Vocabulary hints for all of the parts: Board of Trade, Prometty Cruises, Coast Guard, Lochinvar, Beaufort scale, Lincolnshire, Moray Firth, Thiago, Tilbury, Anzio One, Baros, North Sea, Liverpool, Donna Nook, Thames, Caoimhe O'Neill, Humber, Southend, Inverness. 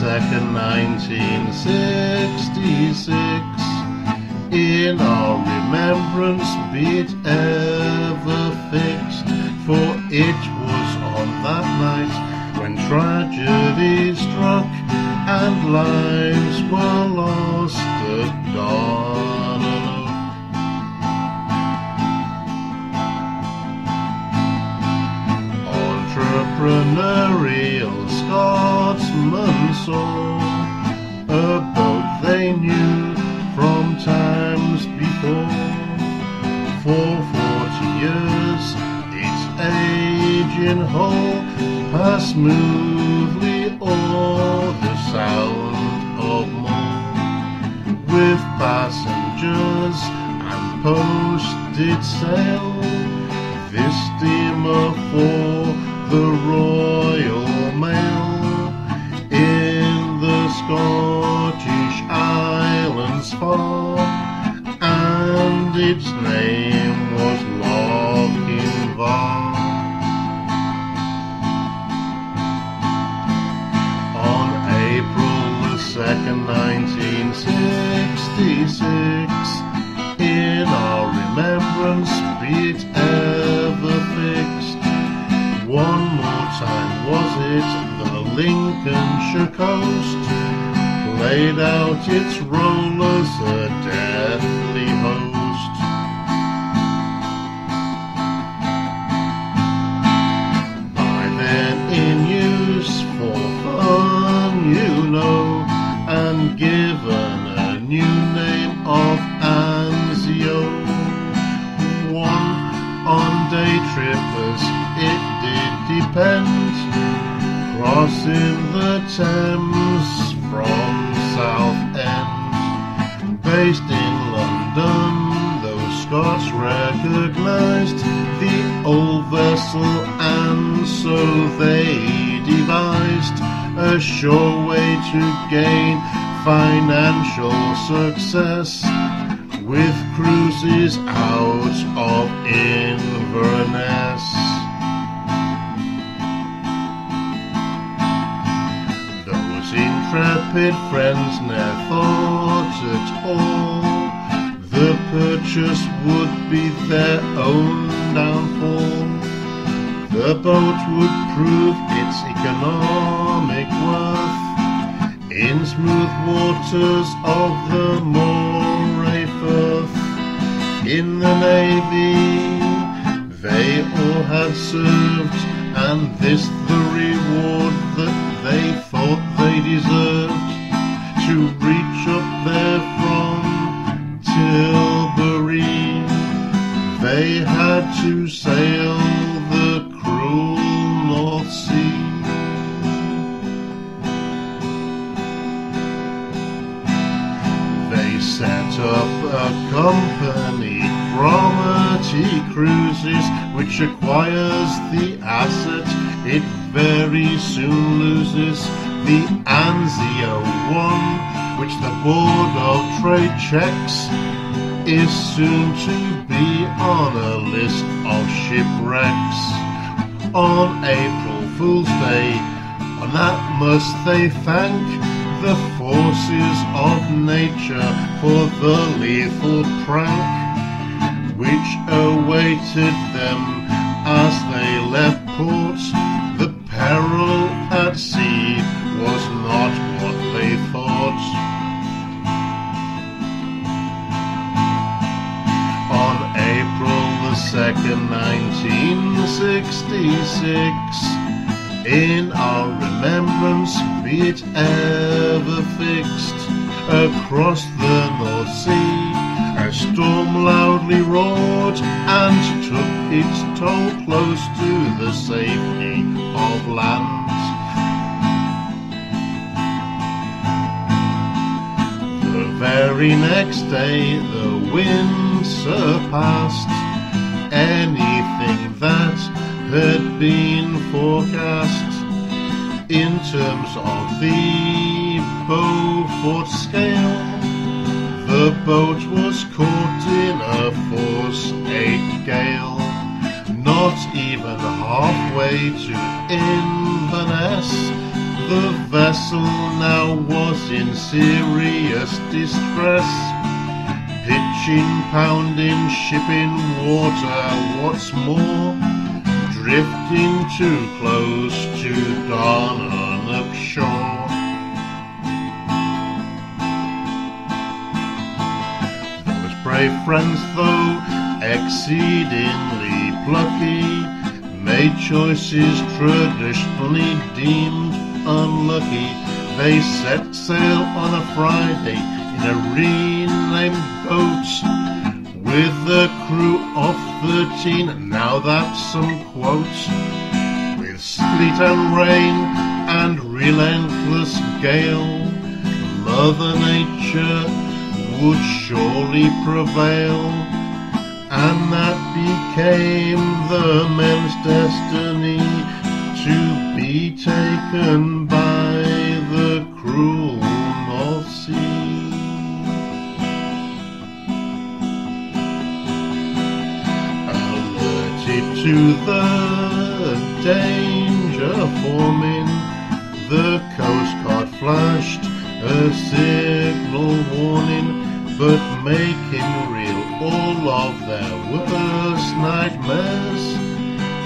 2nd, 1966. In our remembrance be it ever fixed, for it was on that night when tragedy struck and lives were lost at Donna Nook. Entrepreneurial Scotsmen saw a boat they knew from times before. For 40 years its age in whole passed smoothly o'er the sound of Mull, with passengers and post did sail this steamer for the Royal Mail in the Scottish islands far, and its name was Lochinvar. On April the 2nd, 1966, in our remembrance be it ever fixed, one more time was it the Lincolnshire coast laid out its rollers a deathly host. By then in use for fun, you know, and given a new name of Anzio One, on day trippers it did depend, crossing the Thames from Southend. Based in London, those Scots recognised the old vessel, and so they devised a sure way to gain financial success with cruises out of Inverness. Intrepid friends ne'er thought at all the purchase would be their own downfall. The boat would prove its economic worth in smooth waters of the Moray Firth. In the Navy they all had served, and this the reward that they thought they deserved, to reach up there from Tilbury. They had to sail the cruel North Sea. They set up a company, Prometty Cruises, which acquires the asset it very soon loses, the Anzio One, which the Board of Trade checks is soon to be on a list of shipwrecks. On April Fool's Day, on that must they thank the forces of nature for the lethal prank which awaited them as they left port. Peril at sea was not what they thought. On April the 2nd, 1966, in our remembrance be it ever fixed, across the North Sea a storm loudly roared and took its toll close to the safety of land. The very next day the wind surpassed anything that had been forecast in terms of the Beaufort scale. The boat was caught in a force 8 gale, not even halfway to Inverness. the vessel now was in serious distress. Pitching, pounding, shipping water, what's more, drifting too close to Donna Nook shore. Those brave friends, though exceedingly plucky, made choices traditionally deemed unlucky. They set sail on a Friday in a renamed boat with a crew of 13. Now that's some quotes. With sleet and rain and relentless gale, Mother Nature would surely prevail. And that became the men's destiny, to be taken by the cruel North Sea. Alerted to the danger forming, the Coast Guard flashed a signal warning, but making real all of their worst nightmares.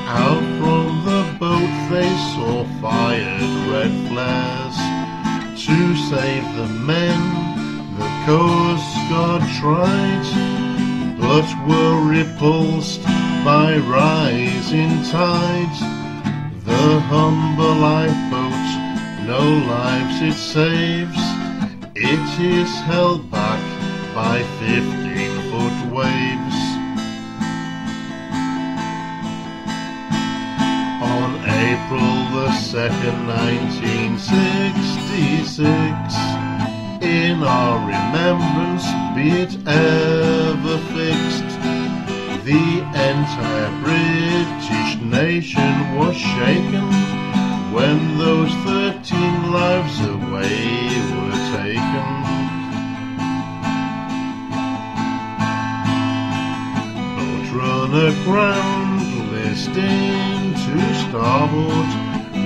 Out from the boat they saw fired red flares. To save the men, the Coast Guard tried, but were repulsed by rising tides. The Humber lifeboat, no lives it saves. It is held back by 15-foot waves. On April the 2nd, 1966, in our remembrance, be it ever fixed, the entire British nation was shaken when those 13 lives away were taken. Run aground, listing to starboard,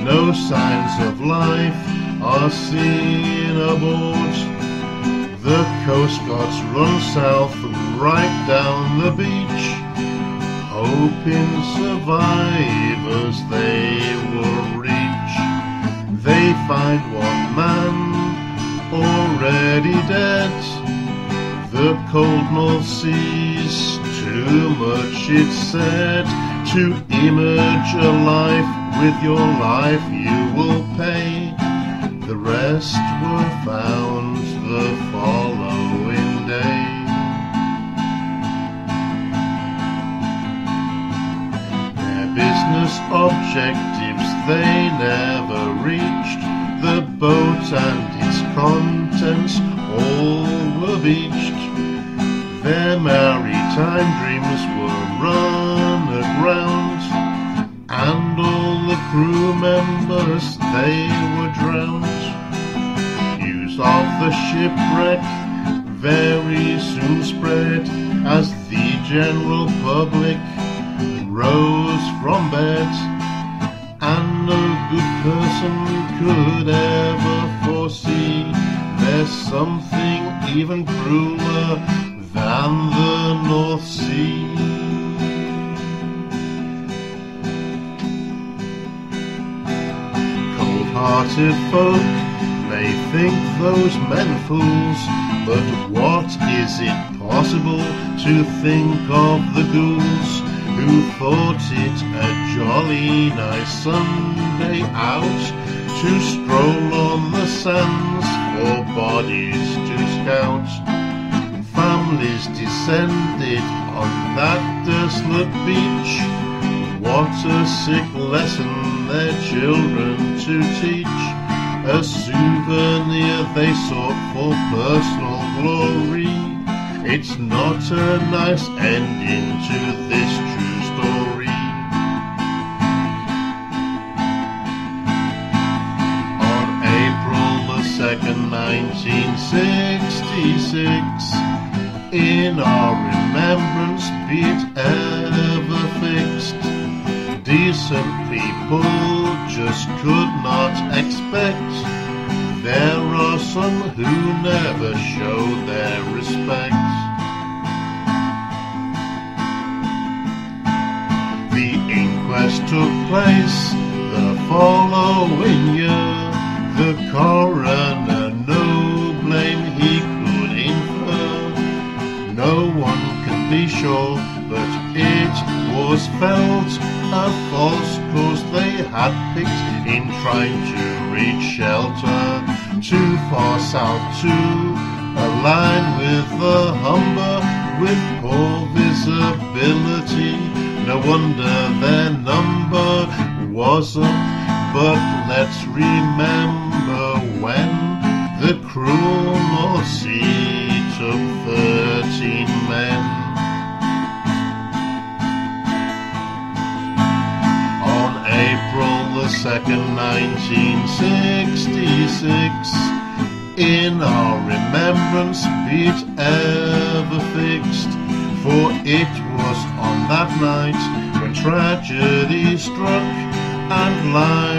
no signs of life are seen aboard. The Coast Guards run south right down the beach, hoping survivors they will reach. They find one man already dead. The cold North Sea's too much, it's said, to emerge alive. With your life you will pay. The rest were found the following day. Their business objectives they never reached. The boat and its contents all were beached. Their maritime dreams were run aground, and all the crew members they were drowned. News of the shipwreck very soon spread, as the general public rose from bed, and no good person could ever foresee there's something even crueler than the North Sea. Cold-hearted folk may think those men fools, but what is it possible to think of the ghouls who thought it a jolly nice Sunday out to stroll on the sands for bodies to scout? Families descended on that desolate beach. What a sick lesson their children to teach. A souvenir they sought for personal glory. It's not a nice ending to this true story. Second, 1966, in our remembrance, be it ever fixed, decent people just just could not expect. There are some who never show their respect. The inquest took place the following year. The coroner no blame he could infer. No one can be sure, but it was felt a false course they had picked in trying to reach shelter. Too far south to align with the Humber, with poor visibility. No wonder their number wasn't. But let's remember when the cruel North Sea took 13 men. April the 2nd, 1966, in our remembrance be it ever fixed, for it was on that night when tragedy struck and life